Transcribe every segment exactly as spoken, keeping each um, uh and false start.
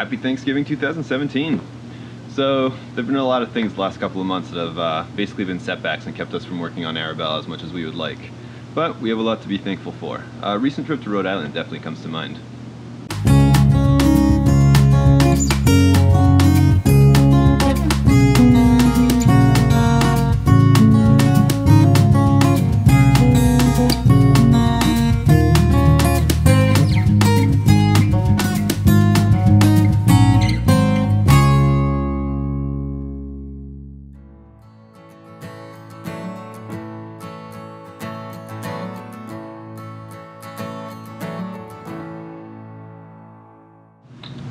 happy Thanksgiving two thousand seventeen. So there have been a lot of things the last couple of months that have uh, basically been setbacks and kept us from working on Arabella as much as we would like. But we have a lot to be thankful for. A recent trip to Rhode Island definitely comes to mind.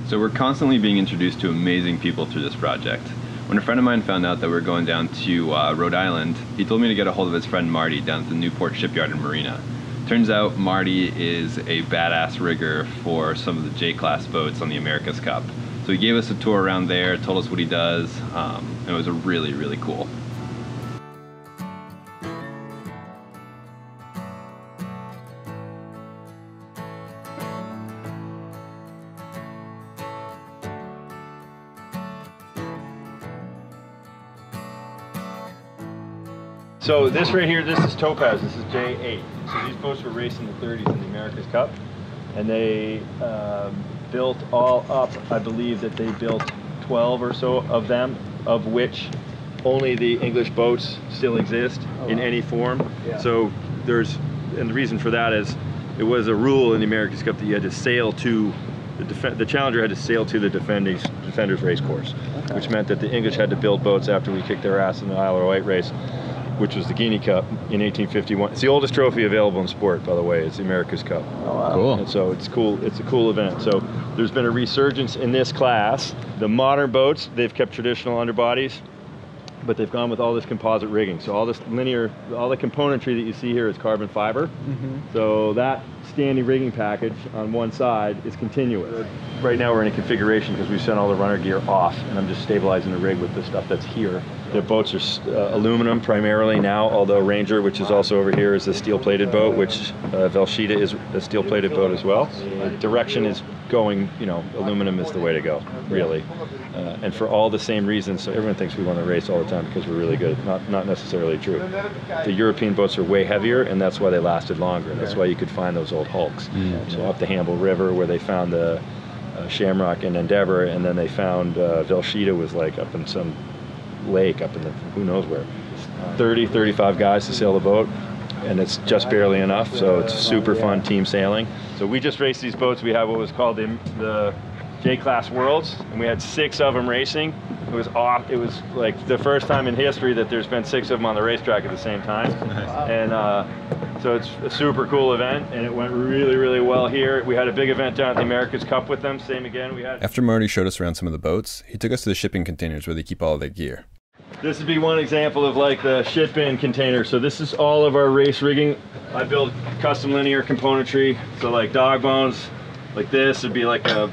So we're constantly being introduced to amazing people through this project. When a friend of mine found out that we were going down to uh, Rhode Island, he told me to get a hold of his friend Marty down at the Newport Shipyard and Marina. Turns out Marty is a badass rigger for some of the J Class boats on the America's Cup. So he gave us a tour around there, told us what he does, um, and it was really, really cool. So this right here, this is Topaz, this is J eight. So these boats were racing in the thirties in the America's Cup, and they um, built all up, I believe that they built twelve or so of them, of which only the English boats still exist in any form. Yeah. So there's, and the reason for that is, it was a rule in the America's Cup that you had to sail to, the, the Challenger had to sail to the Defenders, defenders race course, okay. Which meant that the English had to build boats after we kicked their ass in the Isle of Wight race, which was the Guinea Cup in eighteen fifty-one. It's the oldest trophy available in sport, by the way. It's the America's Cup. Oh, wow. Cool. And so it's cool. It's a cool event. So there's been a resurgence in this class. The modern boats, they've kept traditional underbodies, but they've gone with all this composite rigging. So all this linear, all the componentry that you see here is carbon fiber. Mm-hmm. So that standing rigging package on one side is continuous. Right now we're in a configuration because we've sent all the runner gear off, and I'm just stabilizing the rig with the stuff that's here. Their boats are uh, aluminum primarily now, although Ranger, which is also over here, is a steel-plated boat, which uh, Velsheda is a steel-plated boat as well. The direction is going, you know, aluminum is the way to go, really. Uh, and for all the same reasons, so everyone thinks we won the race all the time because we're really good. Not, not necessarily true. The European boats are way heavier, and that's why they lasted longer. That's why you could find those old hulks. Mm-hmm. So up the Hamble River, where they found the uh, Shamrock and Endeavour, and then they found uh, Velsheda was like up in some lake up in the who knows where. thirty, thirty-five guys to sail the boat, and it's just barely enough, so it's super fun team sailing. So we just raced these boats. We had what was called the, the J Class Worlds, and we had six of them racing. It was off, it was like the first time in history that there's been six of them on the racetrack at the same time. Nice. And uh, so it's a super cool event, and it went really, really well here. We had a big event down at the America's Cup with them, same again. We had. After Marty showed us around some of the boats, he took us to the shipping containers where they keep all of their gear. This would be one example of like the ship bin container. So this is all of our race rigging. I build custom linear componentry. So like dog bones, like this would be like a,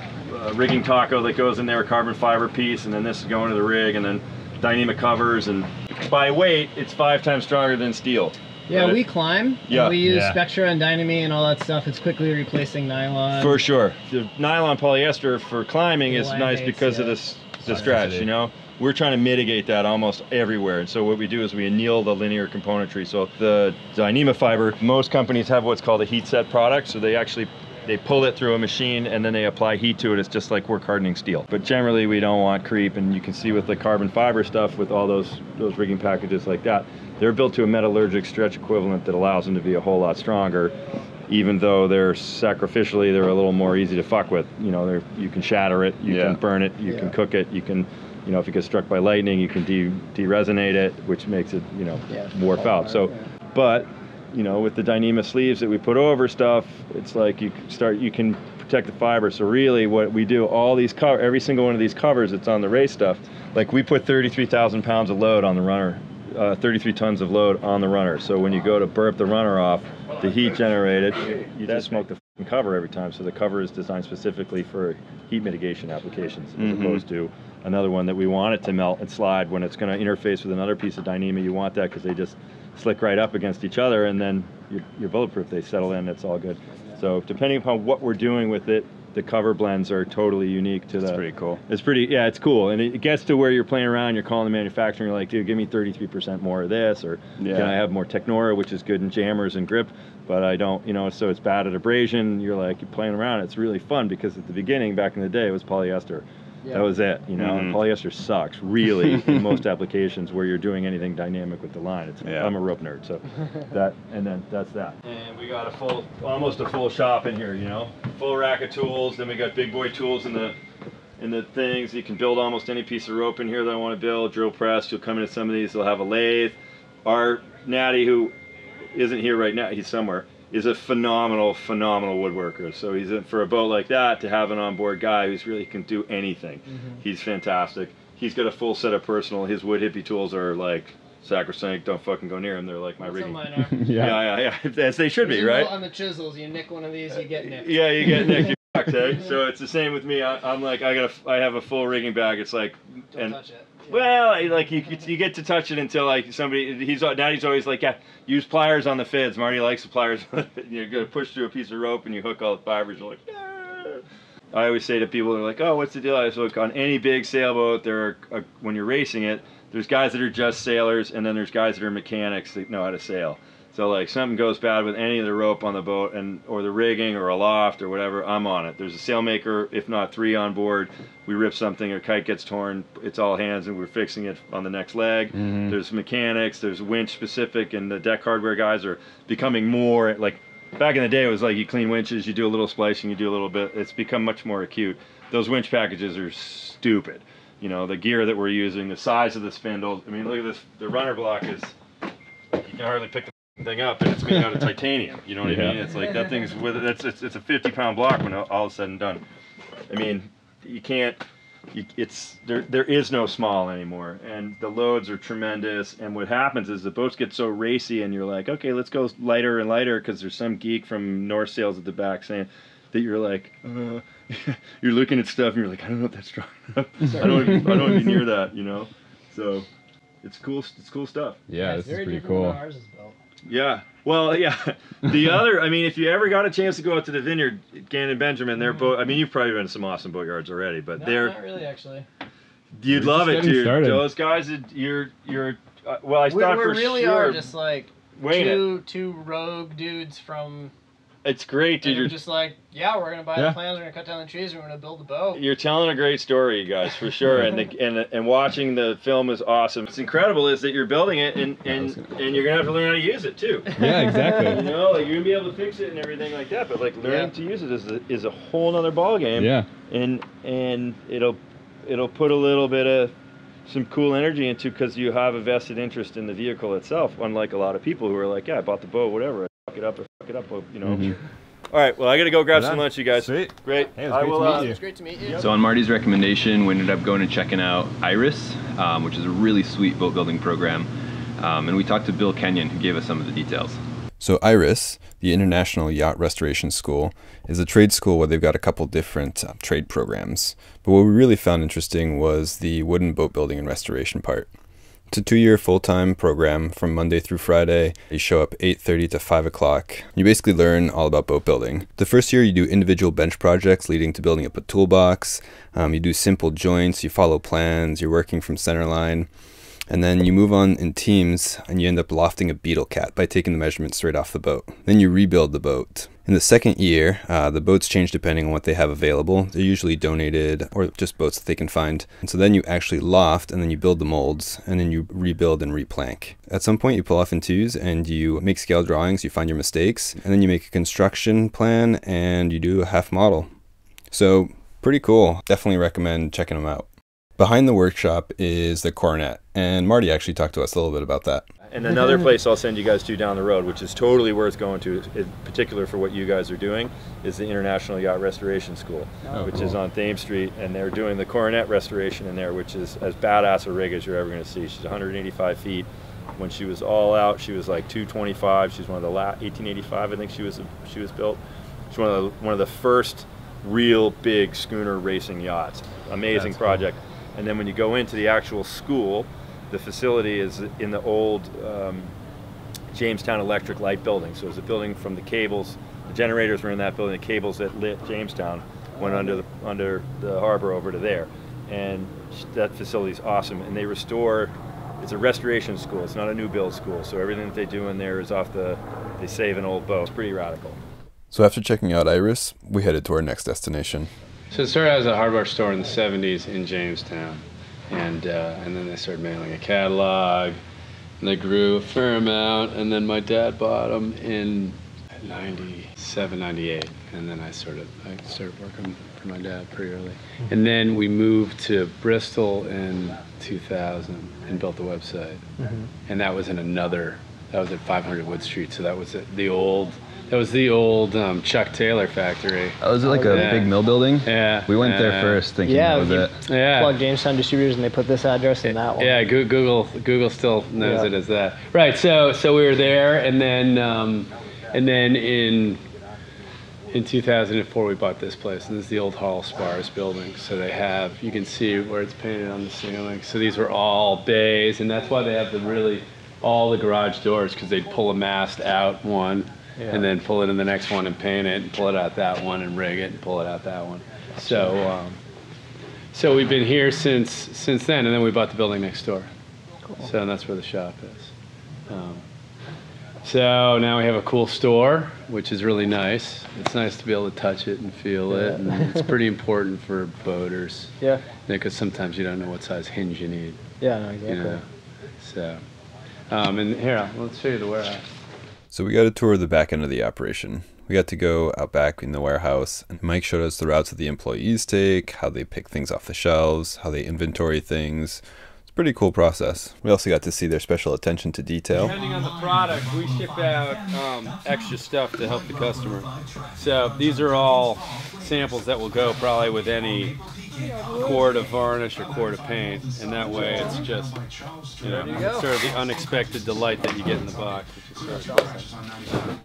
a rigging taco that goes in there, a carbon fiber piece, and then this is going to the rig, and then Dyneema covers, and by weight, it's five times stronger than steel. Yeah, but we it, climb, yeah, and we use yeah. Spectra and Dyneema and all that stuff. It's quickly replacing nylon. For sure. The nylon polyester for climbing the is nice hates, because yeah. of this, the stretch, you know? We're trying to mitigate that almost everywhere. And so what we do is we anneal the linear componentry. So the Dyneema fiber, most companies have what's called a heat set product. So they actually, they pull it through a machine and then they apply heat to it. It's just like we're hardening steel. But generally we don't want creep. And you can see with the carbon fiber stuff, with all those, those rigging packages like that, they're built to a metallurgic stretch equivalent that allows them to be a whole lot stronger, even though they're sacrificially, they're a little more easy to fuck with. You know, they're, you can shatter it, you yeah. can burn it, you yeah. can cook it, you can, you know, if it gets struck by lightning, you can de de-resonate it, which makes it, you know, yeah, warp out. Hard, so, yeah. But, you know, with the Dyneema sleeves that we put over stuff, it's like you start, you can protect the fiber. So really what we do, all these cover, every single one of these covers that's on the race stuff, like we put thirty-three thousand pounds of load on the runner, uh, thirty-three tons of load on the runner. So when you go to burp the runner off, the heat generated, you just smoke the cover every time. So the cover is designed specifically for heat mitigation applications, as mm-hmm. opposed to another one that we want it to melt and slide when it's going to interface with another piece of Dyneema. You want that because they just slick right up against each other, and then you're, you're bulletproof. They settle in, it's all good. So depending upon what we're doing with it, the cover blends are totally unique to the. It's pretty cool. It's pretty, yeah, it's cool. And it gets to where you're playing around, you're calling the manufacturer, you're like, dude, give me thirty-three percent more of this, or yeah. can I have more Technora, which is good in jammers and grip, but I don't, you know, so it's bad at abrasion. You're like, you're playing around. It's really fun because at the beginning, back in the day, it was polyester. Yeah. That was it, you know, mm-hmm. and polyester sucks, really, in most applications where you're doing anything dynamic with the line. It's, yeah. I'm a rope nerd, so that, and then that's that. And we got a full, almost a full shop in here, you know, full rack of tools. Then we got big boy tools in the, in the things. You can build almost any piece of rope in here that I want to build. Drill press, you'll come into some of these, they'll have a lathe. Our Natty, who isn't here right now, he's somewhere, is a phenomenal, phenomenal woodworker. So he's in, for a boat like that, to have an onboard guy who's really can do anything. Mm-hmm. He's fantastic. He's got a full set of personal, his wood hippie tools are like sacrosanct, don't fucking go near him. They're like my rigging. Yeah. yeah, yeah, yeah, as they should be, right? You on the chisels, you nick one of these, you get nicked. Yeah, you get nicked, you're fucked, eh? So it's the same with me. I, I'm like, I got a, I have a full rigging bag. It's like, don't and, touch it. Well, like you, you get to touch it until like somebody. He's now he's always like, yeah, use pliers on the fids. Marty likes the pliers. You're gonna push through a piece of rope and you hook all the fibers. You're like, yeah. I always say to people, they're like, oh, what's the deal? I was like, on any big sailboat, there are uh, when you're racing it, there's guys that are just sailors, and then there's guys that are mechanics that know how to sail. So like something goes bad with any of the rope on the boat, and or the rigging or aloft or whatever, I'm on it. There's a sailmaker, if not three on board. We rip something, or kite gets torn, it's all hands and we're fixing it on the next leg. Mm-hmm. There's mechanics, there's winch specific, and the deck hardware guys are becoming more, like back in the day it was like you clean winches, you do a little splicing, you do a little bit, it's become much more acute. Those winch packages are stupid. You know, the gear that we're using, the size of the spindle, I mean look at this, the runner block is, you can hardly pick the thing up, and it's made out of titanium. You know what yeah. I mean? It's like that thing's with that's it's, it's a fifty pound block when all is said and done. I mean, you can't. You, it's there. There is no small anymore, and the loads are tremendous. And what happens is the boats get so racy, and you're like, okay, let's go lighter and lighter, because there's some geek from North Sails at the back saying that you're like, uh, you're looking at stuff, and you're like, I don't know if that's strong enough. I don't. Even, I don't even hear that. You know, so it's cool. It's cool stuff. Yeah, yeah this is pretty cool. Ours is built. Yeah, well, yeah. The other, I mean, if you ever got a chance to go out to the vineyard, Gannon Benjamin, they're both, I mean, you've probably been to some awesome boatyards already, but no, they're... not really, actually. You'd we're love it, dude. Started. Those guys, you're, you're, uh, well, I thought for really sure... We really are just like two, two rogue dudes from... It's great, dude. You're just like, yeah, we're gonna buy yeah. the plans, we're gonna cut down the trees, we're gonna build the boat. You're telling a great story, you guys, for sure. and the, and the, and watching the film is awesome. What's incredible is that you're building it, and and and you're gonna have to learn how to use it too. Yeah, exactly. You know, like you're gonna be able to fix it and everything like that, but like learning yeah. to use it is a, is a whole nother ball game. Yeah. And and it'll it'll put a little bit of some cool energy into, because you have a vested interest in the vehicle itself. Unlike a lot of people who are like, yeah, I bought the boat, whatever. It up or fuck it up, you know. Mm-hmm. All right, well, I gotta go grab some lunch, you guys. Sweet. Great. Hey, it was great, will, to meet uh, you. It was great to meet you. So on Marty's recommendation, we ended up going and checking out IRIS, um, which is a really sweet boat building program. Um, and we talked to Bill Kenyon, who gave us some of the details. So IRIS, the International Yacht Restoration School, is a trade school where they've got a couple different uh, trade programs. But what we really found interesting was the wooden boat building and restoration part. It's a two-year full-time program from Monday through Friday. You show up eight thirty to five o'clock. You basically learn all about boat building. The first year you do individual bench projects leading to building up a toolbox. Um, you do simple joints, you follow plans, you're working from centerline. And then you move on in teams and you end up lofting a Beetle Cat by taking the measurements straight off the boat. Then you rebuild the boat. In the second year, uh, the boats change depending on what they have available. They're usually donated or just boats that they can find. And so then you actually loft and then you build the molds and then you rebuild and replank. At some point you pull off in twos and you make scale drawings, you find your mistakes, and then you make a construction plan and you do a half model. So pretty cool. Definitely recommend checking them out. Behind the workshop is the Coronet, and Marty actually talked to us a little bit about that. And another place I'll send you guys to down the road, which is totally worth going to, in particular for what you guys are doing, is the International Yacht Restoration School, oh, which cool. is on Thames Street, and they're doing the Coronet restoration in there, which is as badass a rig as you're ever going to see. She's one hundred eighty-five feet. When she was all out, she was like two twenty-five. She's one of the last, eighteen eighty-five, I think she was she was built. She's one of the one of the first real big schooner racing yachts. Amazing That's project. Cool. And then when you go into the actual school, the facility is in the old um, Jamestown Electric Light building. So it was a building from the cables, the generators were in that building, the cables that lit Jamestown went under the, under the harbor over to there. And that facility is awesome. And they restore, it's a restoration school, it's not a new build school. So everything that they do in there is off the, they save an old boat. It's pretty radical. So after checking out IRIS, we headed to our next destination. So it started as a hardware store in the seventies in Jamestown. And, uh, and then they started mailing a catalog. And they grew a fair amount. And then my dad bought them in ninety-seven, ninety-eight. And then I sort of, I started working for my dad pretty early. And then we moved to Bristol in two thousand and built the website. Mm-hmm. And that was in another, that was at five hundred Wood Street. So that was at the old, that was the old um, Chuck Taylor factory. Oh, was it like a yeah. big mill building? Yeah. We went yeah. there first thinking yeah, that was it. Yeah. Plug Jamestown Distributors and they put this address in that one. Yeah, Google Google still knows yeah. it as that. Right, so so we were there and then um, and then in in two thousand four we bought this place, and this is the old Hall Spars building. So they have, you can see where it's painted on the ceiling. So these were all bays, and that's why they have the really, all the garage doors, because they'd pull a mast out one. Yeah. And then pull it in the next one and paint it and pull it out that one and rig it and pull it out that one. So um, so we've been here since since then, and then we bought the building next door. Cool. So and that's where the shop is. Um, so now we have a cool store, which is really nice. It's nice to be able to touch it and feel yeah. it. And it's pretty important for boaters. Yeah. Because sometimes you don't know what size hinge you need. Yeah, no, exactly. You know? So, um, and here, let's show you the warehouse. So we got a tour of the back end of the operation. We got to go out back in the warehouse, and Mike showed us the routes that the employees take, how they pick things off the shelves, how they inventory things. It's a pretty cool process. We also got to see their special attention to detail. Depending on the product, we ship out um, extra stuff to help the customer. So these are all samples that will go probably with any quart of varnish or quart of paint, and that way it's just, you know, sort of the unexpected delight that you get in the box.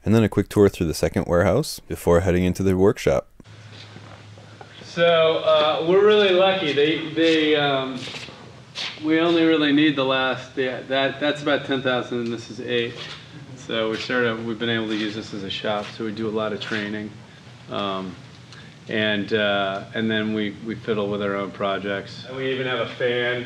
And then a quick tour through the second warehouse before heading into the workshop. So uh, we're really lucky. They, they, um, we only really need the last. Yeah, that that's about ten thousand, and this is eight. So we sort of we've been able to use this as a shop. So we do a lot of training. Um, And uh, and then we, we fiddle with our own projects. And we even have a fan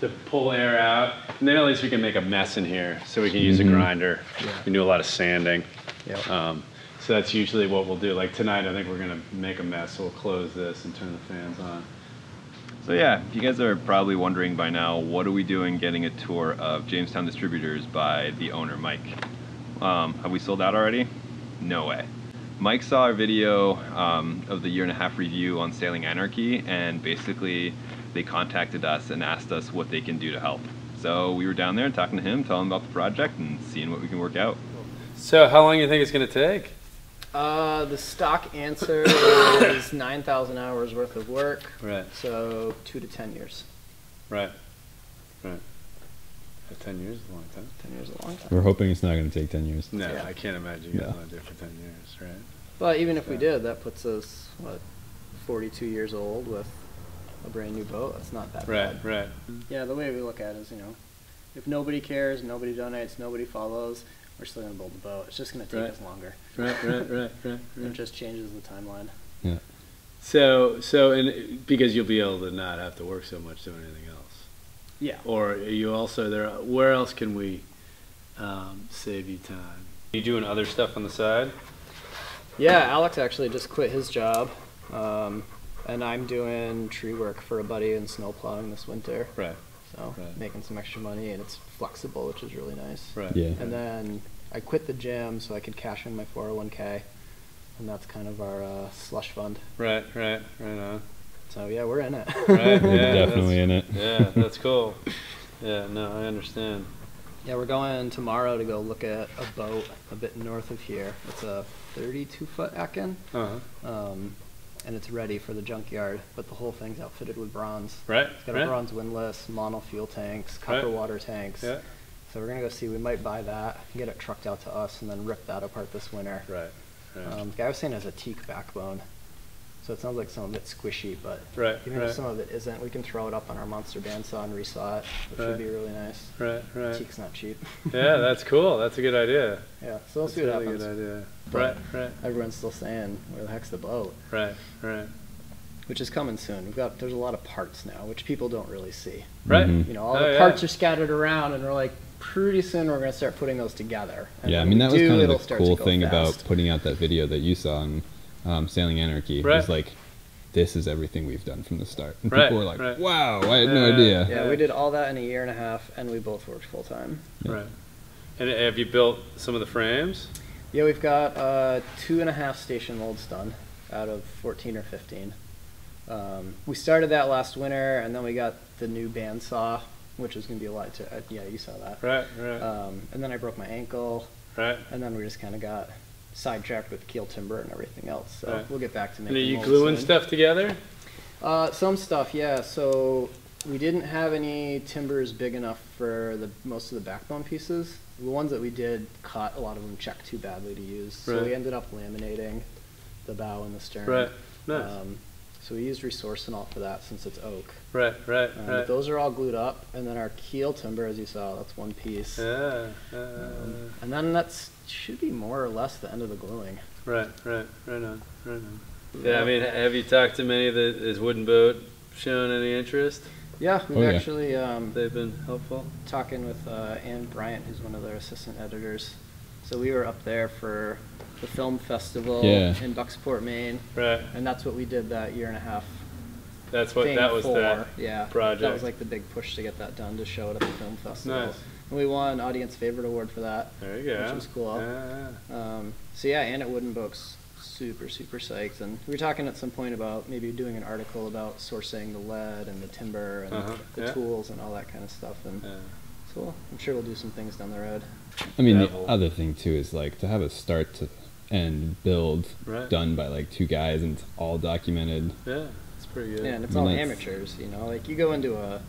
to pull air out. And then at least we can make a mess in here. So we can use mm-hmm. a grinder. Yeah. We do a lot of sanding. Yep. Um, so that's usually what we'll do. Like tonight, I think we're going to make a mess. So we'll close this and turn the fans on. So yeah, you guys are probably wondering by now, what are we doing getting a tour of Jamestown Distributors by the owner, Mike? Um, have we sold out already? No way. Mike saw our video um, of the year and a half review on Sailing Anarchy, and basically they contacted us and asked us what they can do to help. So we were down there talking to him, telling him about the project and seeing what we can work out. So how long do you think it's going to take? Uh, the stock answer is nine thousand hours worth of work. Right. So two to ten years. Right. Right. ten years is a long time. ten years is a long time. We're hoping it's not going to take ten years. No, yeah. I can't imagine you guys want to do it for ten years, right? Well, even if so. we did, that puts us, what, forty-two years old with a brand new boat. That's not that right, bad. Right, right. Yeah, the way we look at it is, you know, if nobody cares, nobody donates, nobody follows, we're still going to build the boat. It's just going to take right. us longer. Right, right, right, right, right. It just changes the timeline. Yeah. So, so, and because you'll be able to not have to work so much doing anything else. Yeah. Or are you also there? Where else can we um, save you time? Are you doing other stuff on the side? Yeah, Alex actually just quit his job, um, and I'm doing tree work for a buddy and snow plowing this winter. Right. So right. making some extra money, and it's flexible, which is really nice. Right. Yeah. And then I quit the gym so I could cash in my four oh one K, and that's kind of our uh, slush fund. Right. Right. Right on. So yeah, we're in it. Right, yeah, definitely in it. Yeah, that's cool. Yeah, no, I understand. Yeah, we're going tomorrow to go look at a boat a bit north of here. It's a thirty-two foot Akin, uh-huh. um, and it's ready for the junkyard, but the whole thing's outfitted with bronze. Right, It's got right. a bronze windlass, mono fuel tanks, copper right. water tanks. Yeah. So we're going to go see. We might buy that, get it trucked out to us, and then rip that apart this winter. Right, right. Um, the guy was saying it has a teak backbone. So it sounds like some of it's squishy, but right, even right. if some of it isn't, we can throw it up on our monster bandsaw and resaw it, which right. would be really nice. Right, right. Teak's not cheap. Yeah, that's cool. That's a good idea. Yeah, so we'll see what really happens. That's a good idea. But right, right. Everyone's still saying, where the heck's the boat? Right, right. which is coming soon. We've got, there's a lot of parts now, which people don't really see. Right. Mm-hmm. You know, all oh, the parts yeah. are scattered around, and we're like, pretty soon we're going to start putting those together. And yeah, I mean, that was do, kind of the cool thing fast. about putting out that video that you saw on um, Sailing Anarchy. Right. It was like, this is everything we've done from the start. And right, people were like, right. wow, I had yeah, no idea. Yeah, yeah, we did all that in a year and a half, and we both worked full time. Yeah. Right. And have you built some of the frames? Yeah, we've got uh, two and a half station molds done out of fourteen or fifteen. Um, we started that last winter, and then we got the new bandsaw, which is going to be a lot to, uh, yeah, you saw that. Right, right. Um, and then I broke my ankle. Right. And then we just kind of got sidetracked with keel timber and everything else. So right. we'll get back to making molds. And are you gluing soon. stuff together? Uh, some stuff, yeah. So we didn't have any timbers big enough for the most of the backbone pieces. The ones that we did caught a lot of them checked too badly to use. Right. So we ended up laminating the bow and the stern. Right, nice. Um, so we used resorcinol for that since it's oak. Right, right, um, right. Those are all glued up, and then our keel timber, as you saw, that's one piece. Yeah. Uh, um, and then that should be more or less the end of the gluing. Right, right, right on, right on. Yeah, yeah. I mean, have you talked to many of the, is Wooden Boat shown any interest? Yeah, we've oh, yeah. actually um, they've been helpful. Talking with uh, Anne Bryant, who's one of their assistant editors. So we were up there for the film festival yeah. in Bucksport, Maine. Right. And that's what we did that year and a half. That's what that was for. that yeah. project. That was like the big push to get that done, to show it at the film festival. Nice. And we won an audience favorite award for that. There you go. Which was cool. Yeah. Um, so yeah, Anne at Wooden Boat's super, super psyched. And we were talking at some point about maybe doing an article about sourcing the lead and the timber and uh-huh. the, the yeah. tools and all that kind of stuff. And yeah. so I'm sure we'll do some things down the road. I mean, Devil. the other thing too is like to have a start to end build right. done by like two guys, and it's all documented. Yeah, it's pretty good. Yeah, and it's I mean, all amateurs, you know. Like you go into a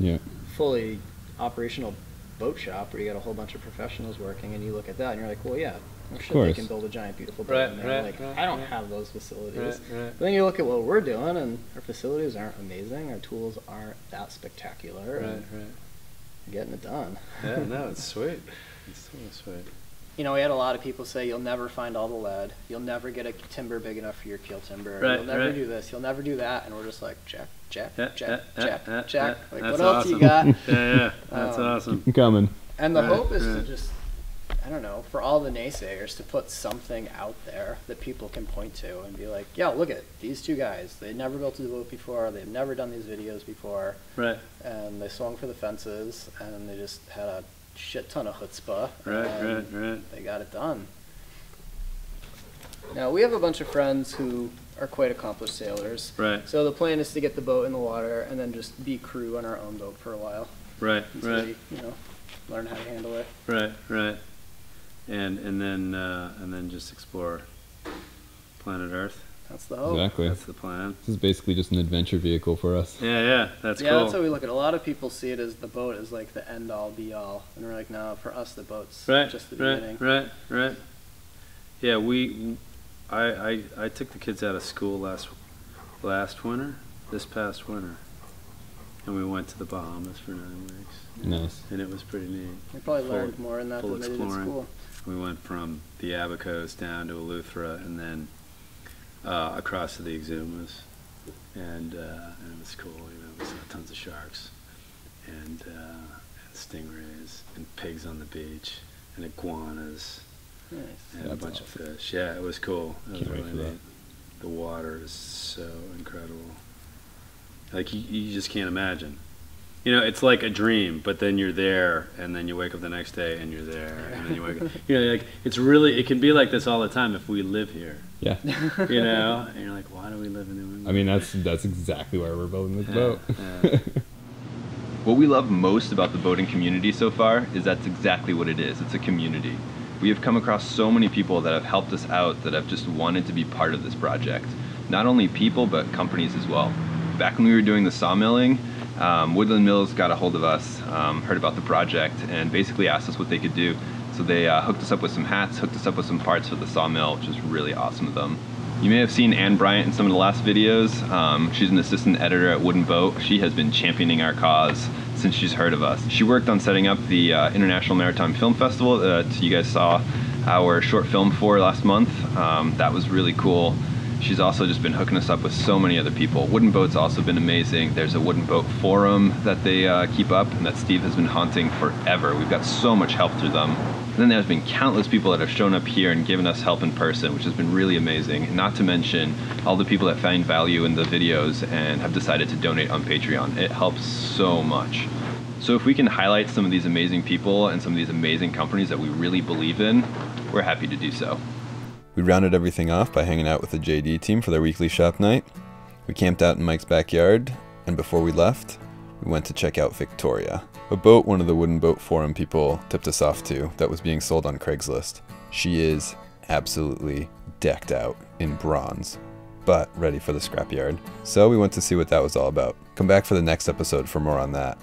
yeah. fully operational boat shop where you got a whole bunch of professionals working, and you look at that and you're like, well, yeah. I'm sure they can build a giant, beautiful boat. Right, right, like, right, I don't right. have those facilities. Right, right. Then you look at what we're doing, and our facilities aren't amazing. Our tools aren't that spectacular. Right, and right. Getting it done. Yeah, no, it's sweet. It's totally sweet. You know, we had a lot of people say, you'll never find all the lead. You'll never get a timber big enough for your keel timber. Right, you'll never right. do this. You'll never do that. And we're just like, Jack, Jack, yeah, Jack, yeah, Jack, yeah, Jack. Yeah, like, what awesome. else you got? yeah, yeah. That's um, awesome. Coming. And the right, hope is right. to just... I don't know, for all the naysayers, to put something out there that people can point to and be like, yeah, look at these two guys. They never built a boat before. They've never done these videos before. Right. And they swung for the fences, and they just had a shit ton of chutzpah. Right, right, right. They got it done. Now, we have a bunch of friends who are quite accomplished sailors. Right. So the plan is to get the boat in the water and then just be crew on our own boat for a while. Right, so right. We, you know, learn how to handle it. Right, right. And and then uh, and then just explore planet Earth. That's the hope. Exactly. That's the plan. This is basically just an adventure vehicle for us. Yeah, yeah, that's yeah, cool. Yeah, that's how we look at it. A lot of people see it as the boat is like the end all be all, and we're like, no, for us the boat's right, just the right, beginning. Right, right, right. Yeah, we, I, I, I took the kids out of school last, last winter, this past winter, and we went to the Bahamas for nine weeks. Nice. And it was pretty neat. We probably full, learned more in that than they did in school. We went from the Abacos down to Eleuthera, and then uh, across to the Exumas, and, uh, and it was cool. You know, we saw tons of sharks, and, uh, and stingrays, and pigs on the beach, and iguanas, nice. and That's a bunch awesome. of fish. Yeah, it was cool. It was really neat. The water is so incredible. Like you, you just can't imagine. You know, it's like a dream, but then you're there, and then you wake up the next day, and you're there, and then you wake up. You know, like it's really, it can be like this all the time if we live here. Yeah. You know, and you're like, why do we live in New England? I mean, that's that's exactly why we're building this yeah, boat. Yeah. What we love most about the boating community so far is that's exactly what it is. It's a community. We have come across so many people that have helped us out, that have just wanted to be part of this project. Not only people, but companies as well. Back when we were doing the sawmilling, Um, Woodland Mills got a hold of us, um, heard about the project, and basically asked us what they could do. So they uh, hooked us up with some hats, hooked us up with some parts for the sawmill, which is really awesome of them. You may have seen Anne Bryant in some of the last videos. Um, she's an assistant editor at Wooden Boat. She has been championing our cause since she's heard of us. She worked on setting up the uh, International Maritime Film Festival that you guys saw our short film for last month. Um, that was really cool. She's also just been hooking us up with so many other people. Wooden Boat's also been amazing. There's a Wooden Boat Forum that they uh, keep up and that Steve has been haunting forever. We've got so much help through them. And then there's been countless people that have shown up here and given us help in person, which has been really amazing. Not to mention all the people that find value in the videos and have decided to donate on Patreon. It helps so much. So if we can highlight some of these amazing people and some of these amazing companies that we really believe in, we're happy to do so. We rounded everything off by hanging out with the J D team for their weekly shop night. We camped out in Mike's backyard, and before we left, we went to check out Victoria, a boat one of the Wooden Boat Forum people tipped us off to that was being sold on Craigslist. She is absolutely decked out in bronze, but ready for the scrapyard. So we went to see what that was all about. Come back for the next episode for more on that.